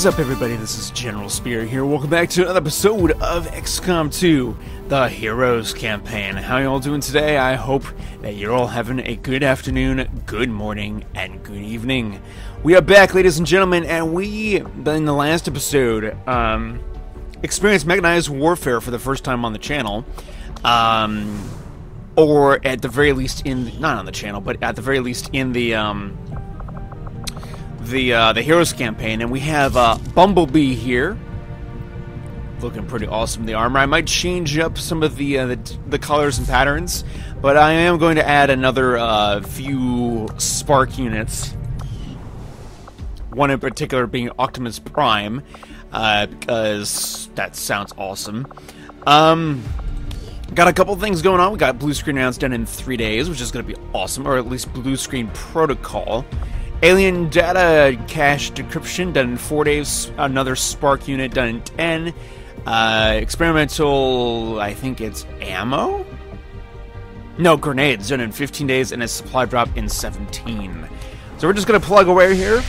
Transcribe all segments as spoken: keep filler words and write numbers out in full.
is up, everybody? This is General Spear here. Welcome back to another episode of X COM two, the Heroes Campaign. How y'all doing today? I hope that you're all having a good afternoon, good morning, and good evening. We are back, ladies and gentlemen, and we, in the last episode, um, experienced mechanized warfare for the first time on the channel. Um, or at the very least in, not on the channel, but at the very least in the, um... the uh, the Heroes Campaign, and we have uh, Bumblebee here, looking pretty awesome. The armor, I might change up some of the uh, the, the colors and patterns, but I am going to add another uh, few spark units. One in particular being Optimus Prime, uh, because that sounds awesome. Um, got a couple things going on. We got Blue Screen announced done in three days, which is going to be awesome, or at least Blue Screen Protocol. Alien Data Cache Decryption done in four days, another Spark unit done in ten, uh, experimental, I think it's ammo? No, grenades done in fifteen days, and a supply drop in seventeen. So we're just going to plug away here.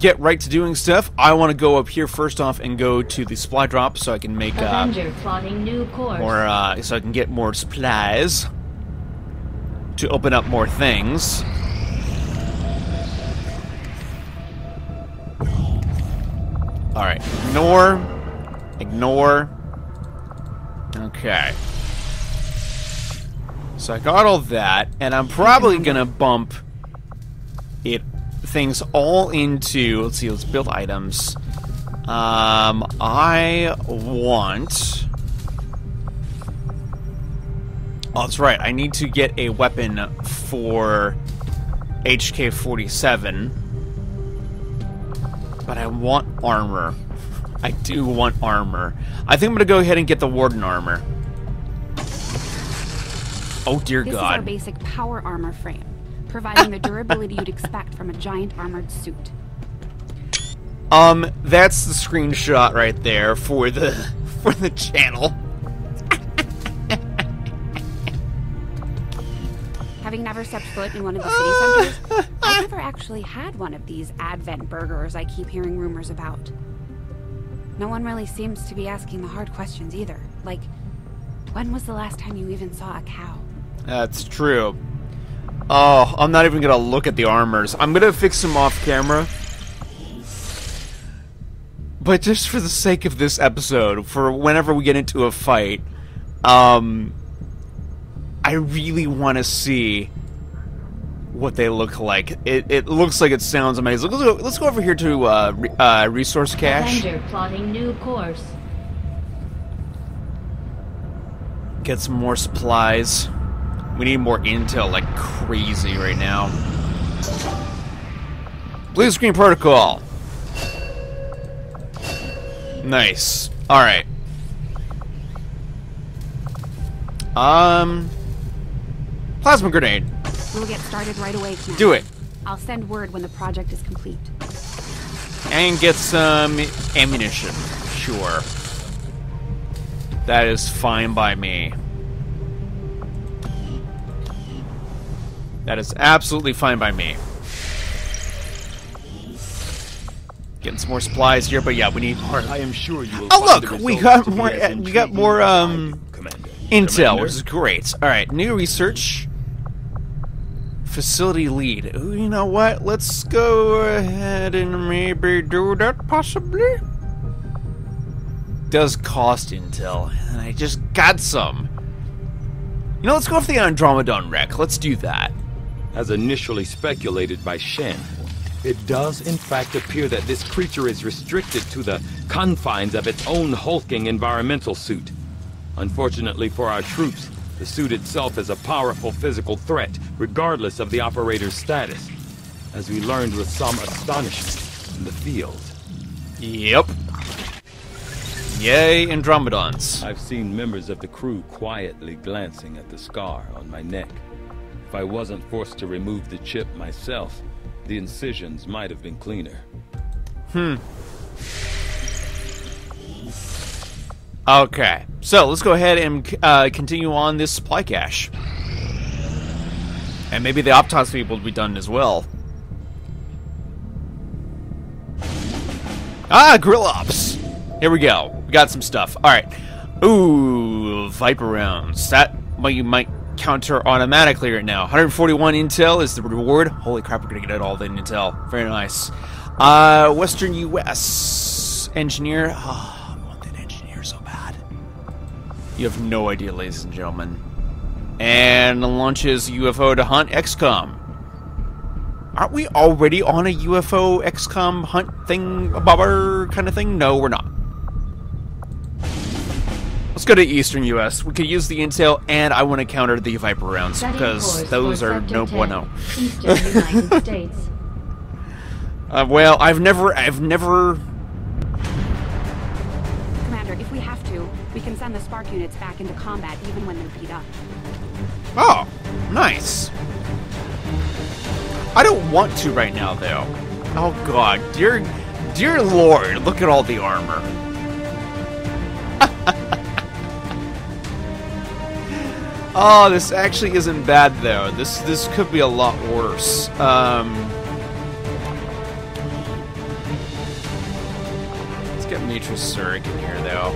Get right to doing stuff. I want to go up here first off and go to the supply drop so I can make uh, new course. more, uh, so I can get more supplies. To open up more things. Alright, ignore. Ignore. Okay. So I got all that, and I'm probably gonna bump it things all into, let's see, let's build items. Um I want Oh, that's right. I need to get a weapon for H K forty-seven. But I want armor. I do want armor. I think I'm going to go ahead and get the Warden armor. Oh, dear God. This is our basic power armor frame, providing the durability you'd expect from a giant armored suit. Um, that's the screenshot right there for the, for the channel. Having never stepped foot in one of the city centers, I've never actually had one of these Advent burgers I keep hearing rumors about. No one really seems to be asking the hard questions either. Like, when was the last time you even saw a cow? That's true. Oh, I'm not even gonna look at the armors. I'm gonna fix them off camera. But just for the sake of this episode, for whenever we get into a fight, um... I really want to see what they look like. It, it looks like it sounds amazing. Let's go, let's go over here to uh, re, uh, resource cache. Plotting new course. Get some more supplies. We need more intel like crazy right now. Blue Screen Protocol. Nice. All right. Um. Plasma grenade. We'll get started right away. Tonight. Do it. I'll send word when the project is complete. And get some ammunition. Sure. That is fine by me. That is absolutely fine by me. Getting some more supplies here, but yeah, we need more. I am sure you will. Oh look, we got more. We got more. Um. Intel, which is great. All right, new research. Facility lead. Ooh, you know what? Let's go ahead and maybe do that, possibly? Does cost intel, and I just got some. You know, let's go for the Andromedon wreck. Let's do that. As initially speculated by Shen, it does in fact appear that this creature is restricted to the confines of its own hulking environmental suit. Unfortunately for our troops, the suit itself is a powerful physical threat, regardless of the operator's status, as we learned with some astonishment in the field. Yep. Yay, Andromedons. I've seen members of the crew quietly glancing at the scar on my neck. If I wasn't forced to remove the chip myself, the incisions might have been cleaner. Hmm. Okay, so let's go ahead and uh, continue on this supply cache. And maybe the autopsy will be done as well. Ah, Gorilla Ops. Here we go. We got some stuff. All right. Ooh, Viper rounds. That you might counter automatically right now. one hundred forty-one intel is the reward. Holy crap, we're gonna get it all the intel. Very nice. Uh, Western U S engineer. Oh, I want that engineer so bad. You have no idea, ladies and gentlemen. And launches U F O to hunt X COM. Aren't we already on a U F O X COM hunt thing, bobber kind of thing? No, we're not. Let's go to Eastern U S. We could use the intel, and I want to counter the Viper rounds because those are no bueno. Eastern United States. Uh, well, I've never, I've never. Commander, if we have to, we can send the Spark units back into combat even when they're beat up. Oh, nice. I don't want to right now, though. Oh God, dear, dear Lord, look at all the armor. Oh, this actually isn't bad though. This this could be a lot worse. Um, let's get Meetra Surik in here though.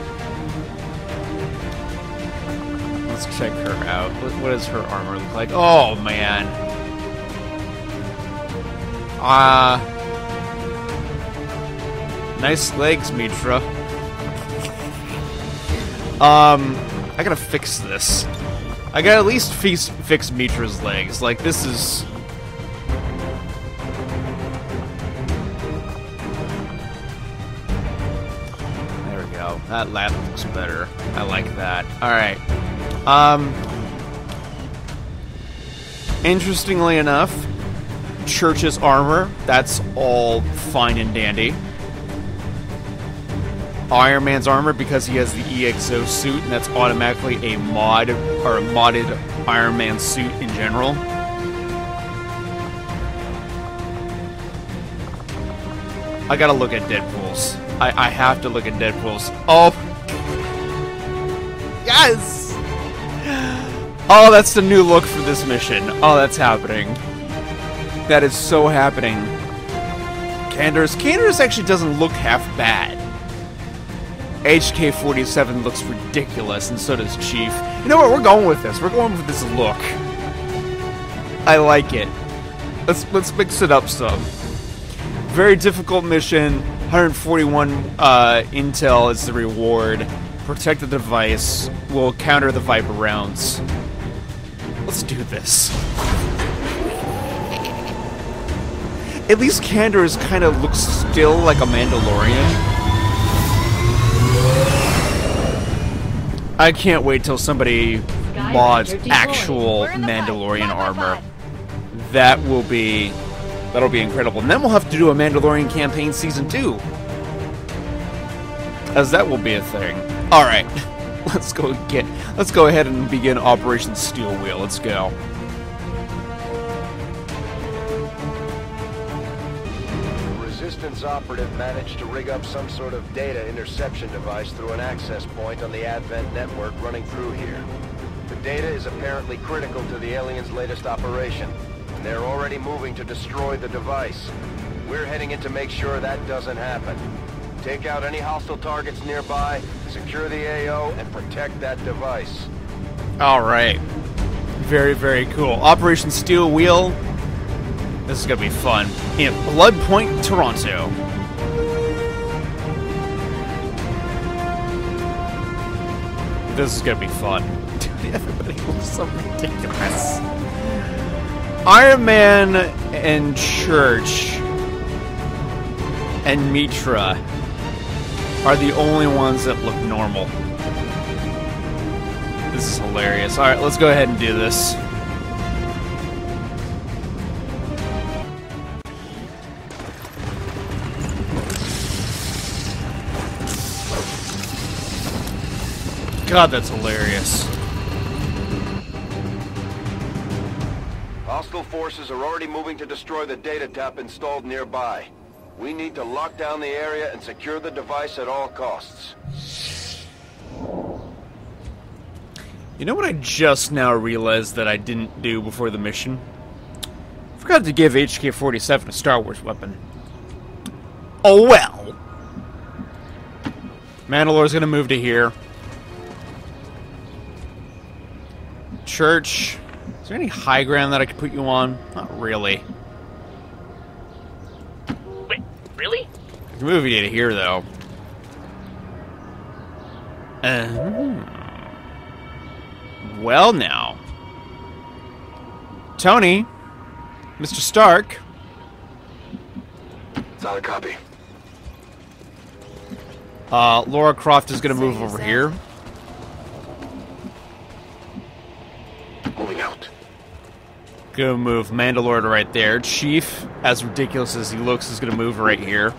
Let's check her out. What, what does her armor look like? Oh man. Ah. Uh, nice legs, Meetra. Um, I gotta fix this. I gotta at least fix, fix Meetra's legs. Like, this is... There we go. That lap looks better. I like that. Alright. Um... Interestingly enough, Church's armor, that's all fine and dandy. Iron Man's armor, because he has the E X O suit, and that's automatically a mod or a modded Iron Man suit in general. I gotta look at Deadpool's. I, I have to look at Deadpool's. Oh, yes! Oh, that's the new look for this mission. Oh, that's happening. That is so happening. Canderous. Canderous actually doesn't look half bad. H K forty-seven looks ridiculous, and so does Chief. You know what? We're going with this. We're going with this look. I like it. Let's let's mix it up some. Very difficult mission. one hundred forty-one uh, intel is the reward. Protect the device. We'll counter the Viper rounds. Let's do this. At least Canderous kind of looks still like a Mandalorian. I can't wait till somebody mods actual Mandalorian armor. That will be that'll be incredible. And then we'll have to do a Mandalorian campaign season two. As that will be a thing. Alright. Let's go get let's go ahead and begin Operation Steel Wheel. Let's go. Operative managed to rig up some sort of data interception device through an access point on the Advent network running through here. The data is apparently critical to the aliens' latest operation, and they're already moving to destroy the device. We're heading in to make sure that doesn't happen. Take out any hostile targets nearby, secure the A O, and protect that device. All right. Very, very cool. Operation Steel Wheel. This is gonna be fun. In Blood Point, Toronto. This is gonna be fun. Dude, everybody looks so ridiculous. Iron Man and Church and Meetra are the only ones that look normal. This is hilarious. Alright, let's go ahead and do this. God, that's hilarious. Hostile forces are already moving to destroy the data tap installed nearby. We need to lock down the area and secure the device at all costs. You know what I just now realized that I didn't do before the mission? I forgot to give H K forty-seven a Star Wars weapon. Oh well. Mandalore's gonna move to here. Church. Is there any high ground that I could put you on? Not really. Wait, really? I can move you to here, though. Uh, well, now. Tony? Mister Stark? Solid copy. Uh, Lara Croft is gonna move over that. Here. Holding out. Gonna move Mandalore to right there. Chief, as ridiculous as he looks, is gonna move right here.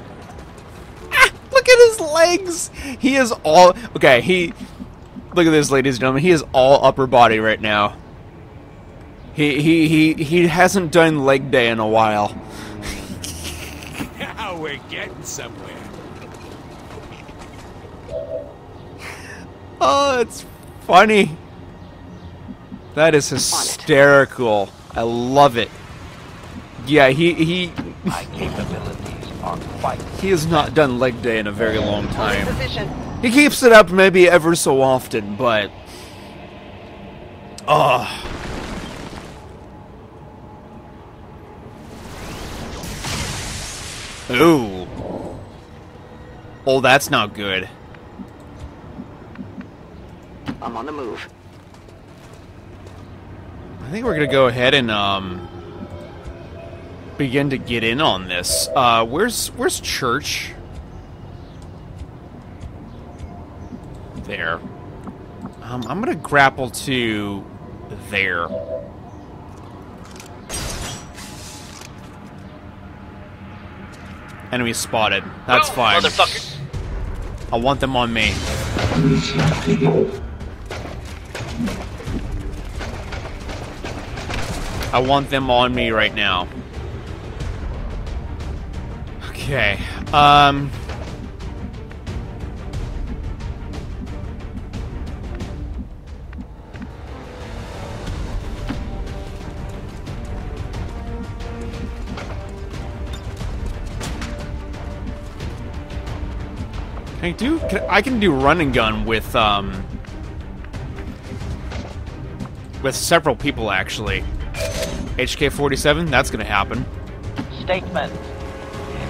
Ah, look at his legs! He is all... Okay, he... Look at this, ladies and gentlemen. He is all upper body right now. He, he, he, he hasn't done leg day in a while. Now we're getting somewhere. Oh, it's funny. That is hysterical. I love it. Yeah, he he. My capabilities are quite. He has not done leg day in a very long time. He keeps it up maybe ever so often, but. Oh. Ooh. Oh, that's not good. I'm on the move. I think we're gonna go ahead and um begin to get in on this. Uh, where's where's Church? There. Um, I'm gonna grapple to there. Enemy spotted. That's oh, fine. Motherfucker. I want them on me. I want them on me right now. Okay. Um. Can I do? Can, I can do run and gun with um. With several people actually. H K forty-seven, that's gonna happen. Statement.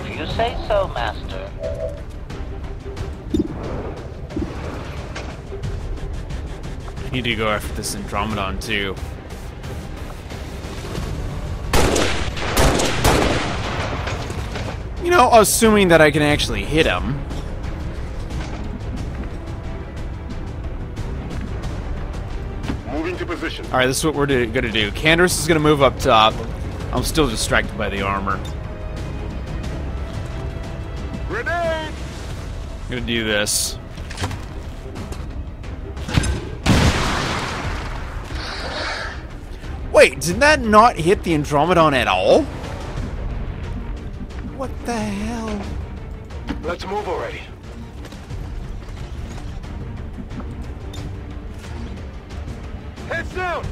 If you say so, Master. I need to go after this Andromedon, too. You know, assuming that I can actually hit him. Alright, this is what we're do gonna do. Canderous is gonna move up top. I'm still distracted by the armor. Grenade! I'm gonna do this. Wait, did that not hit the Andromedon at all? What the hell? Let's move already. Heads down.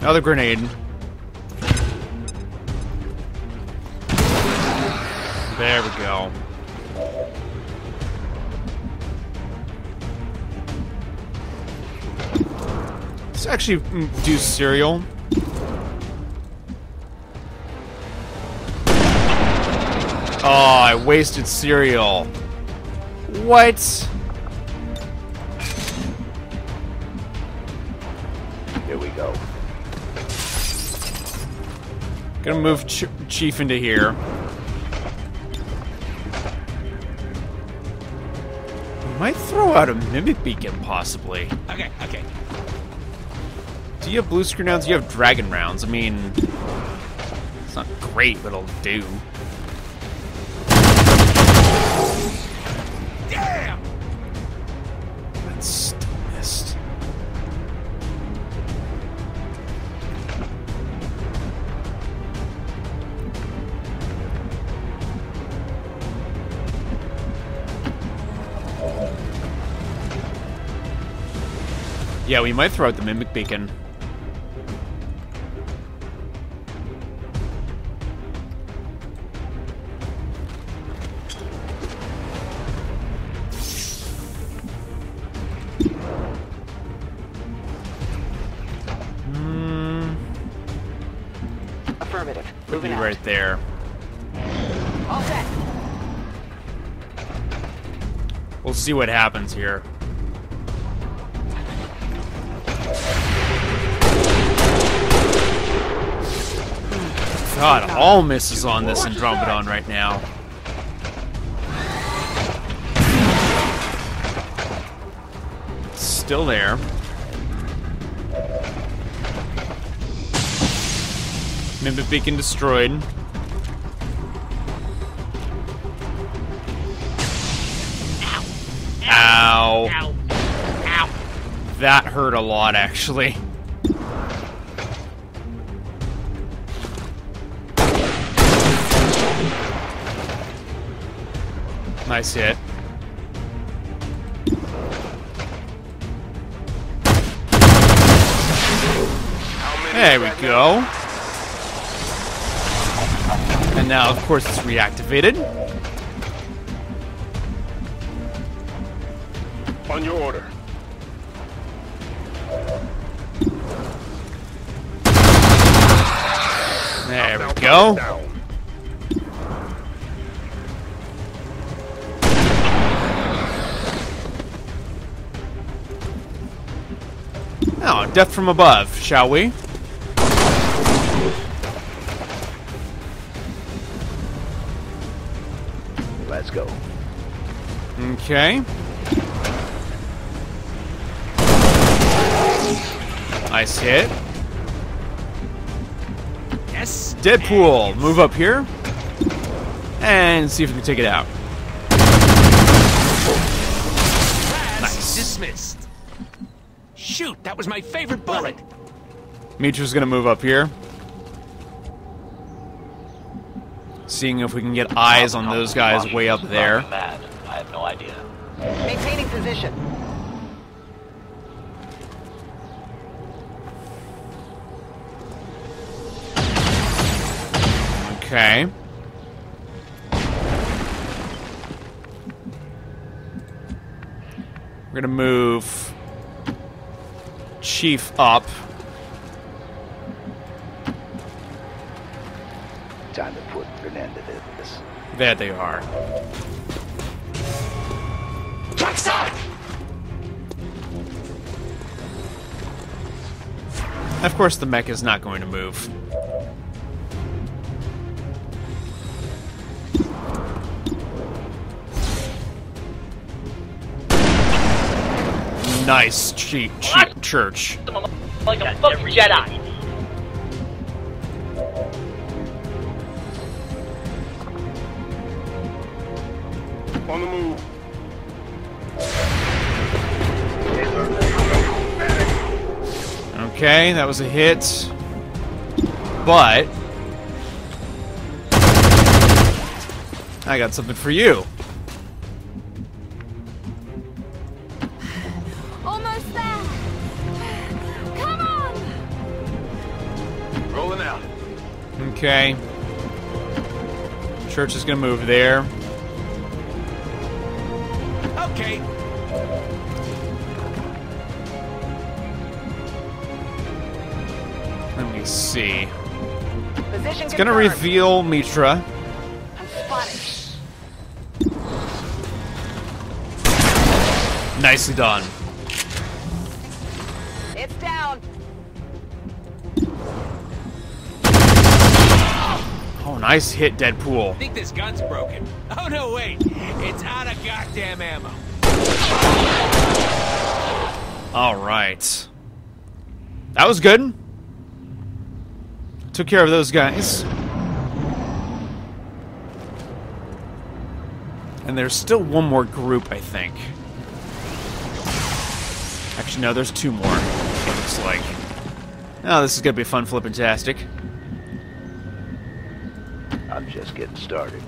Another grenade. There we go. Let's actually do cereal. Oh, I wasted cereal. What? Gonna move Ch Chief into here. We might throw out a Mimic Beacon, possibly. Okay, okay. Do you have blue screen rounds? Do you have dragon rounds? I mean, it's not great, but it'll do. Damn! That's still missed. Yeah, we might throw out the Mimic Beacon. Affirmative. Could be right there. All set. We'll see what happens here. God, all misses on this Andromedon right now. It's still there. Mimic Beacon destroyed. Ow. Ow. Ow. That hurt a lot, actually. Nice hit. There we go. And now, of course, it's reactivated. On your order. There we go. Oh, death from above, shall we? Let's go. Okay. Nice hit. Yes. Deadpool, move up here and see if we can take it out. Nice. Dismissed. Shoot, that was my favorite bullet. Meetra's gonna move up here, seeing if we can get eyes on those guys way up there. I have no idea. Maintaining position. Okay. We're gonna move Chief up. Time to put an end to this. There they are. What's up? Of course, the mech is not going to move. Nice, cheap, cheap church. Like a fucking Jedi. On the move. Okay, that was a hit. But I got something for you. Okay. Church is gonna move there. Okay. Let me see. Position it's gonna confirmed. Reveal Meetra. I'm spotted. Nicely done. It's down. Nice hit, Deadpool. I think this gun's broken. Oh no, wait. It's out of goddamn ammo. All right. That was good. Took care of those guys. And there's still one more group, I think. Actually, no, there's two more, it looks like. Now, oh, this is going to be fun, flippantastic. I'm just getting started.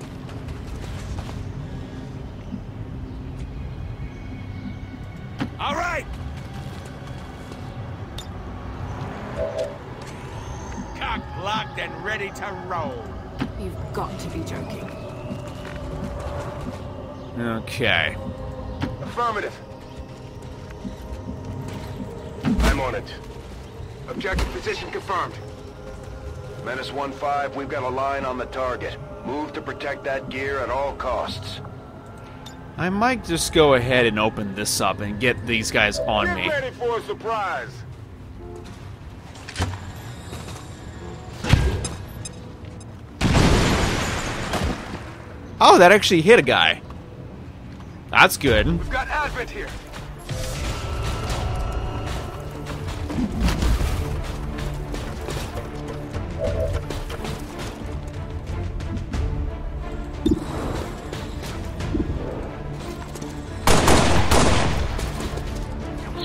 All right. Cock locked and ready to roll. You've got to be joking. Okay. Affirmative. I'm on it. Objective position confirmed. Menace one five, we've got a line on the target. Move to protect that gear at all costs. I might just go ahead and open this up and get these guys on me. Get ready for a surprise! Oh, that actually hit a guy. That's good. We've got Advent here.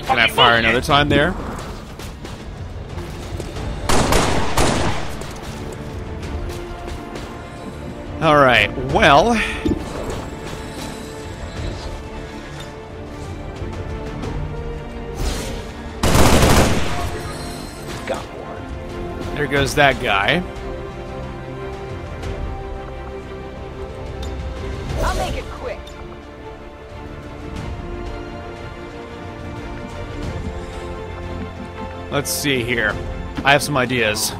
Can I fire another time there? All right, well... Got one. There goes that guy. I'll make it quick. Let's see here. I have some ideas.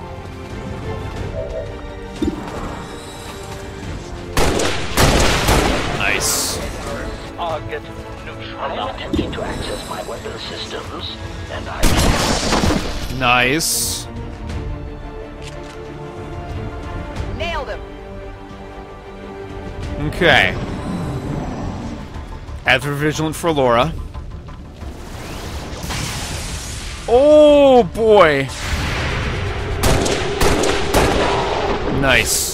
Target neutral. I'm attempting to access my weapon systems, and I. Nice. Nailed him. Okay. Ever vigilant for Laura. Oh boy. Nice.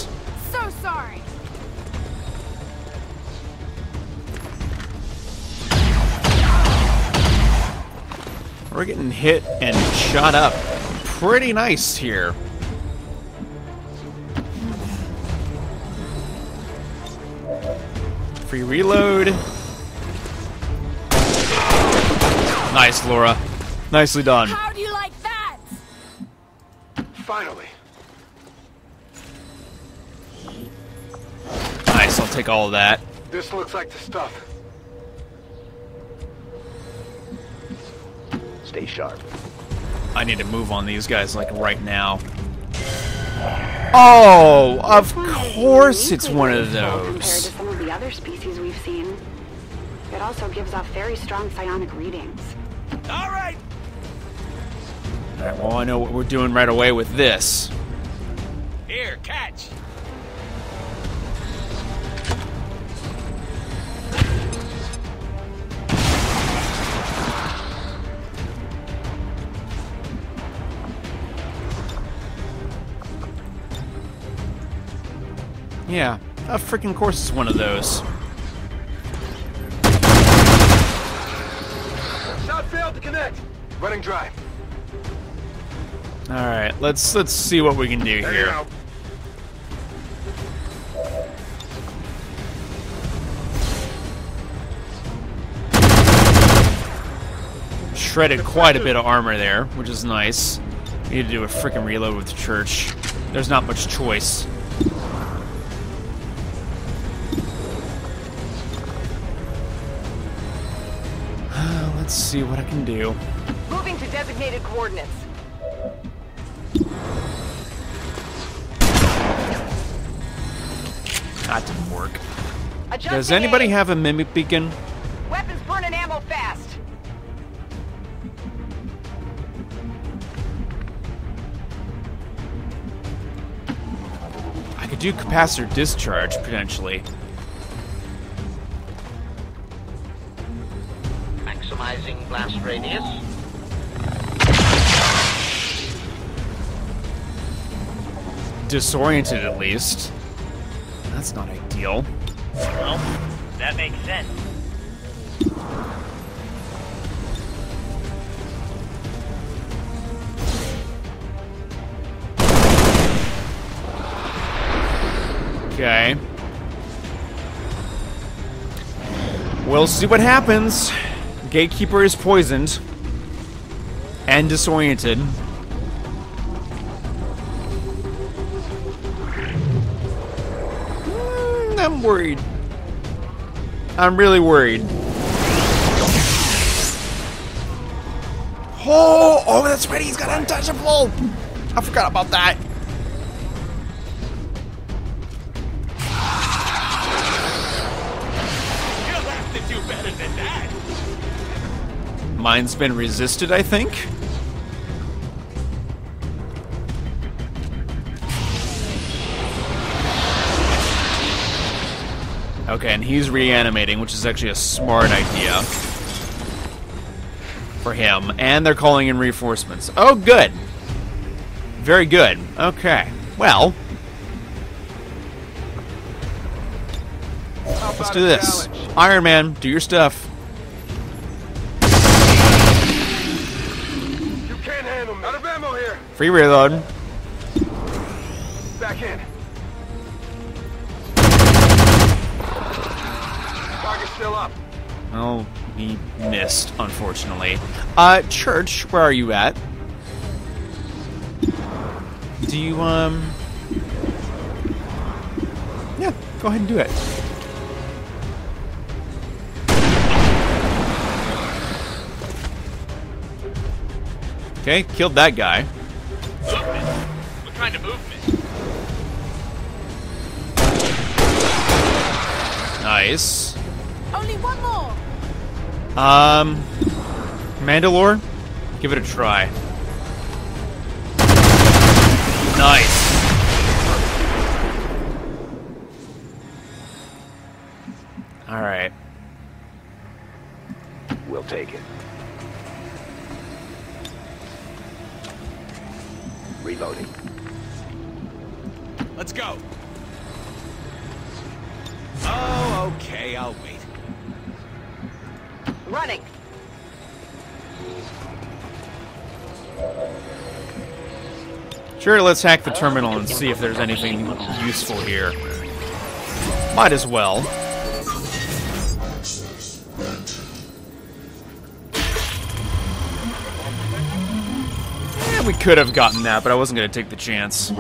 We're getting hit and shot up. Pretty nice here. Free reload. Nice, Laura. Nicely done. How do you like that? Finally. Nice, I'll take all of that. This looks like the stuff. Stay sharp. I need to move on these guys like right now. Oh, of course it's one of those. Compared to some of the other species we've seen, it also gives off very strong psionic readings. All right. All right. Well, I know what we're doing right away with this. Here, catch. Yeah, a freaking course is one of those. Shot failed to connect. Running dry. All right, let's let's see what we can do there here. Shredded quite a bit of armor there, which is nice. We need to do a freaking reload with the Church. There's not much choice. Let's see what I can do. Moving to designated coordinates. That didn't work. Adjusting. Does anybody aim. Have a Mimic Beacon? Weapons burn and ammo fast. I could do capacitor discharge, potentially. Maximizing blast radius. Disoriented, at least. That's not ideal. Well, that makes sense. Okay. We'll see what happens. Gatekeeper is poisoned and disoriented. Mm, I'm worried. I'm really worried. Oh, oh, that's right. He's got untouchable. I forgot about that. harder than that. Mine's been resisted, I think. Okay, and he's reanimating, which is actually a smart idea for him. And they're calling in reinforcements. Oh, good. Very good. Okay. Well, let's do this. Iron Man, do your stuff. You can't handle me. Out of ammo here. Free reload. Back in. Still up. Oh, he missed, unfortunately. Uh, Church, where are you at? Do you, um... yeah, go ahead and do it. Okay, killed that guy. Movement? What kind of movement? Nice. Only one more. Um, Mandalore, give it a try. Nice. All right. We'll take it. Reloading. Let's go. Oh, okay. I'll wait. Running. Sure, let's hack the terminal and see if there's anything useful here. Might as well. Yeah, we could have gotten that, but I wasn't going to take the chance.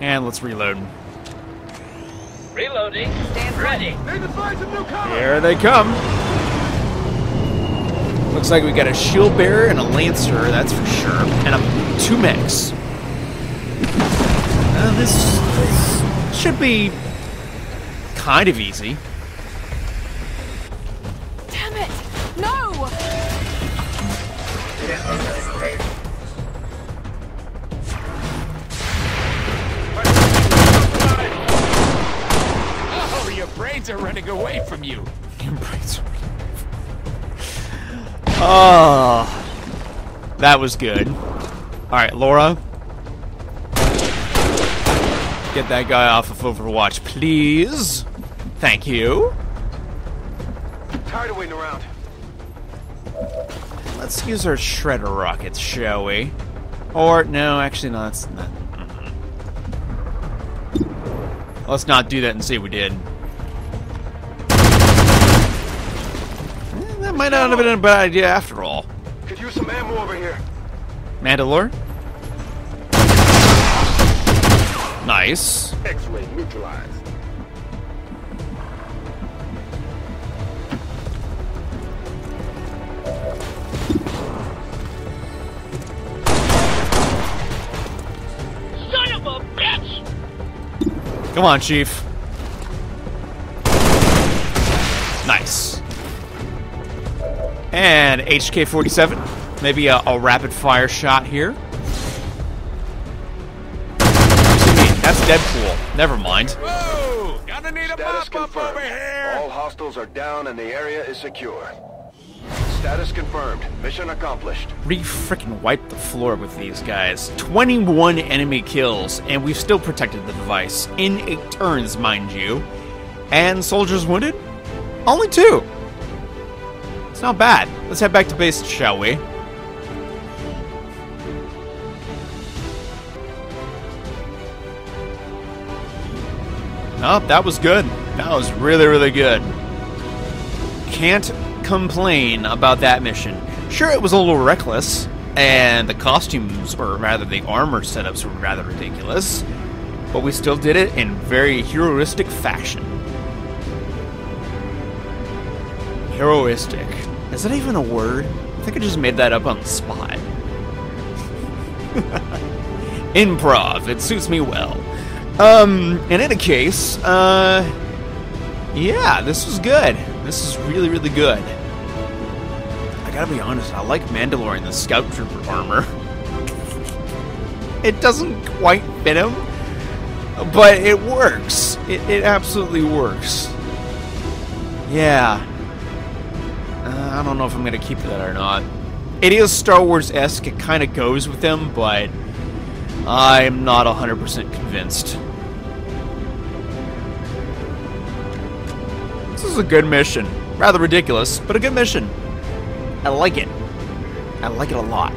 And let's reload. Reloading. Stand ready. Here they come. Looks like we got a shield bearer and a lancer, that's for sure, and a two mechs. Uh, this, this should be kind of easy. Damn it! No. Braids are running away from you. Your braids are running away from you. Oh, that was good. All right, Laura, get that guy off of Overwatch, please. Thank you. I'm tired of waiting around. Let's use our shredder rockets, shall we? Or no, actually, no. That's not. Mm-hmm. Let's not do that and see what we did. Might not have been a bad idea after all. Could use some ammo over here. Mandalore? Nice. X-ray neutralized. Son of a bitch! Come on, Chief. Nice. And H K forty-seven, maybe a, a rapid-fire shot here. That's Deadpool. Never mind. Whoa! Gonna need a pop-up over here. All hostiles are down, and the area is secure. Status confirmed. Mission accomplished. Re-frickin' wiped the floor with these guys. twenty-one enemy kills, and we've still protected the device in eight turns, mind you. And soldiers wounded? Only two. Not bad. Let's head back to base, shall we? Oh, that was good. That was really, really good. Can't complain about that mission. Sure, it was a little reckless, and the costumes, or rather the armor setups, were rather ridiculous, but we still did it in very heroistic fashion. Heroistic. Is that even a word? I think I just made that up on the spot. Improv. It suits me well. Um, in any case, uh, yeah, this was good. This is really, really good. I gotta be honest, I like Mandalore in the Scout Trooper armor. It doesn't quite fit him, but it works. It, it absolutely works. Yeah. Uh, I don't know if I'm gonna keep that or not. It is Star Wars-esque, it kind of goes with them, but I'm not one hundred percent convinced. This is a good mission. Rather ridiculous, but a good mission. I like it. I like it a lot.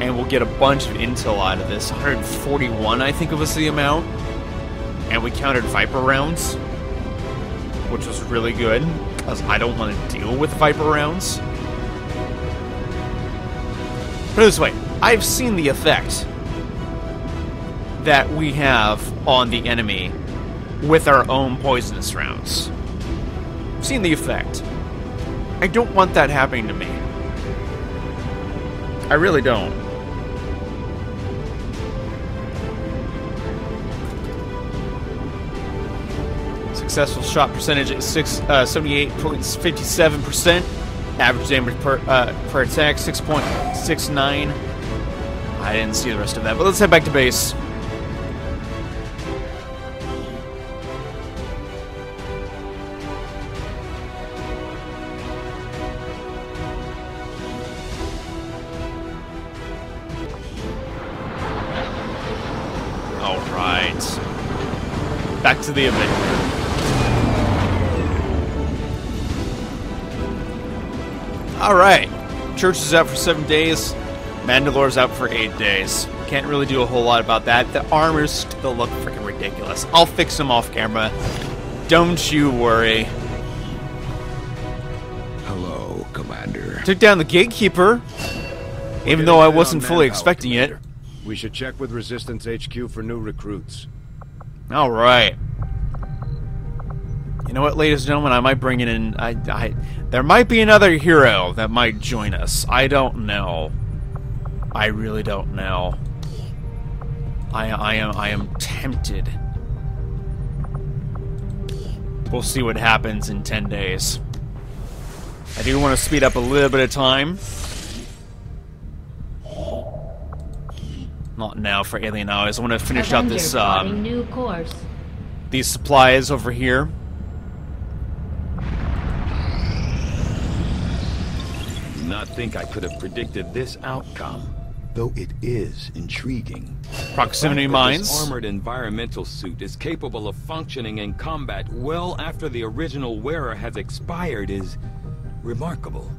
And we'll get a bunch of intel out of this. one hundred forty-one, I think, was the amount. And we counted Viper rounds, which was really good, because I don't want to deal with Viper rounds. Put it this way, I've seen the effect that we have on the enemy with our own poisonous rounds. I've seen the effect. I don't want that happening to me. I really don't. Successful shot percentage at six, uh, seventy-eight point five seven percent. Average damage per, uh, per attack, six point six nine. I didn't see the rest of that, but let's head back to base. Alright. Back to the event. Alright, Church is out for seven days, Mandalore's out for eight days. Can't really do a whole lot about that. The armors still look freaking ridiculous. I'll fix them off camera. Don't you worry. Hello, Commander. Took down the Gatekeeper, even though I wasn't fully expecting it. We should check with Resistance H Q for new recruits. Alright. You know what, ladies and gentlemen, I might bring it in. I, I, there might be another hero that might join us. I don't know. I really don't know. I, I am, I am tempted. We'll see what happens in ten days. I do want to speed up a little bit of time. Not now for Alien Hours. I want to finish out this um, new course. These supplies over here. I think I could have predicted this outcome, though it is intriguing. Proximity mines. This armored environmental suit is capable of functioning in combat well after the original wearer has expired is remarkable.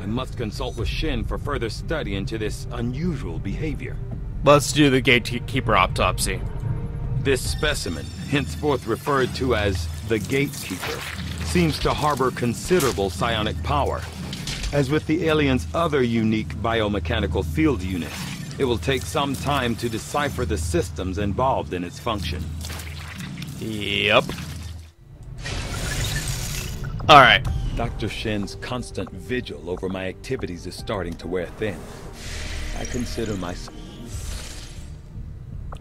I must consult with Shen for further study into this unusual behavior. Let's do the Gatekeeper autopsy. This specimen, henceforth referred to as the Gatekeeper, seems to harbor considerable psionic power. As with the alien's other unique biomechanical field unit, it will take some time to decipher the systems involved in its function. Yep. Alright. Doctor Shen's constant vigil over my activities is starting to wear thin. I consider myself...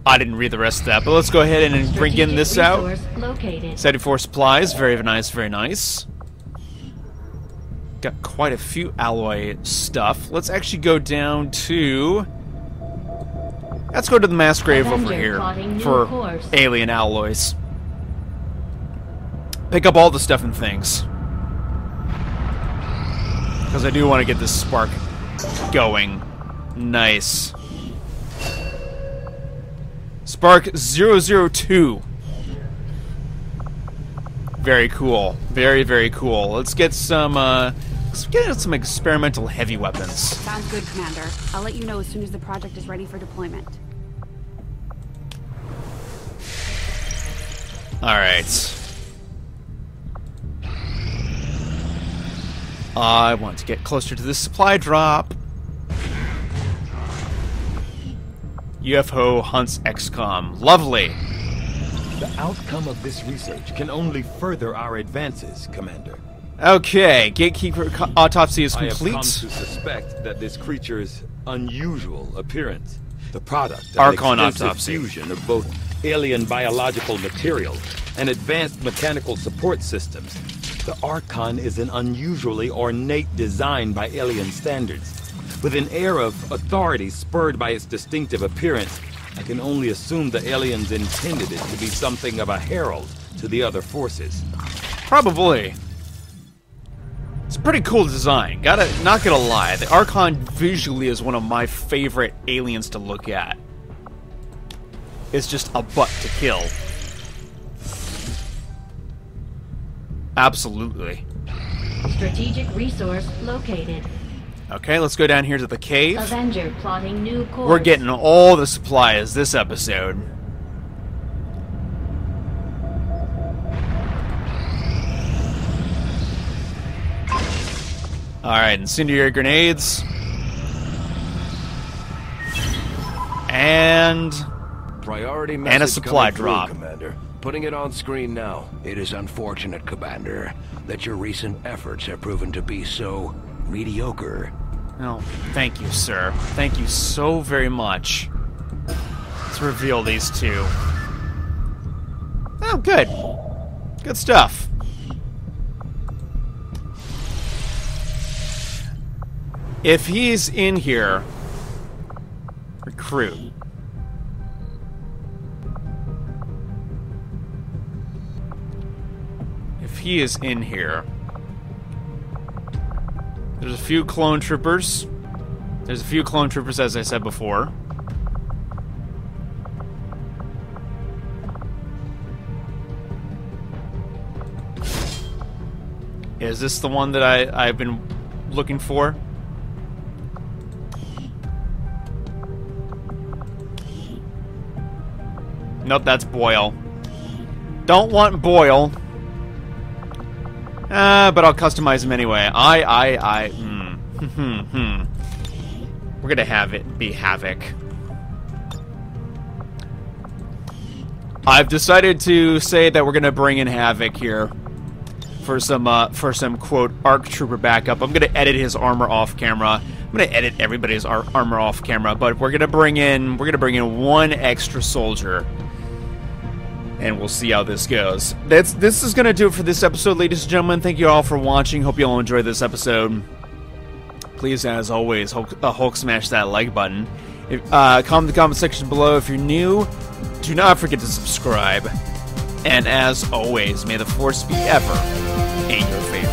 I didn't read the rest of that, but let's go ahead and bring in this out. seventy-four supplies, very nice, very nice. Got quite a few alloy stuff. Let's actually go down to... Let's go to the mass grave over here for course. Alien alloys. Pick up all the stuff and things. Because I do want to get this spark going. Nice. Spark zero zero two. Very cool. Very, very cool. Let's get some, uh... Let's get some experimental heavy weapons. Sounds good, Commander. I'll let you know as soon as the project is ready for deployment. Alright. I want to get closer to this supply drop. U F O hunts X COM. Lovely. The outcome of this research can only further our advances, Commander. Okay, Gatekeeper autopsy is complete. I have come to suspect that this creature's unusual appearance, the product of an extensive fusion of both alien biological material and advanced mechanical support systems. The Archon is an unusually ornate design by alien standards. With an air of authority spurred by its distinctive appearance, I can only assume the aliens intended it to be something of a herald to the other forces. Probably. It's a pretty cool design. Gotta, not gonna lie, the Archon visually is one of my favorite aliens to look at. It's just a butt to kill. Absolutely. Strategic resource located. Okay, let's go down here to the cave. Avenger plotting new course. We're getting all the supplies this episode. Alright, incendiary grenades. And priority message and a supply drop. Through, Commander. Putting it on screen now. It is unfortunate, Commander, that your recent efforts have proven to be so mediocre. Oh, thank you, sir. Thank you so very much. Let's reveal these two. Oh, good. Good stuff. If he's in here, recruit. He is in here. There's a few clone troopers. There's a few clone troopers, as I said before. Is this the one that I, I've been looking for? Nope, that's Boyle. Don't want Boyle. Uh, but I'll customize him anyway. I, I, I, hmm, hmm, hmm. We're gonna have it be Havoc. I've decided to say that we're gonna bring in Havoc here for some, uh, for some quote ARC Trooper backup. I'm gonna edit his armor off camera. I'm gonna edit everybody's ar armor off camera, but we're gonna bring in, we're gonna bring in one extra soldier. And we'll see how this goes. That's, this is going to do it for this episode, ladies and gentlemen. Thank you all for watching. Hope you all enjoyed this episode. Please, as always, Hulk, uh, Hulk smash that like button. If, uh, comment in the comment section below. If you're new, do not forget to subscribe. And as always, may the Force be ever in your favor.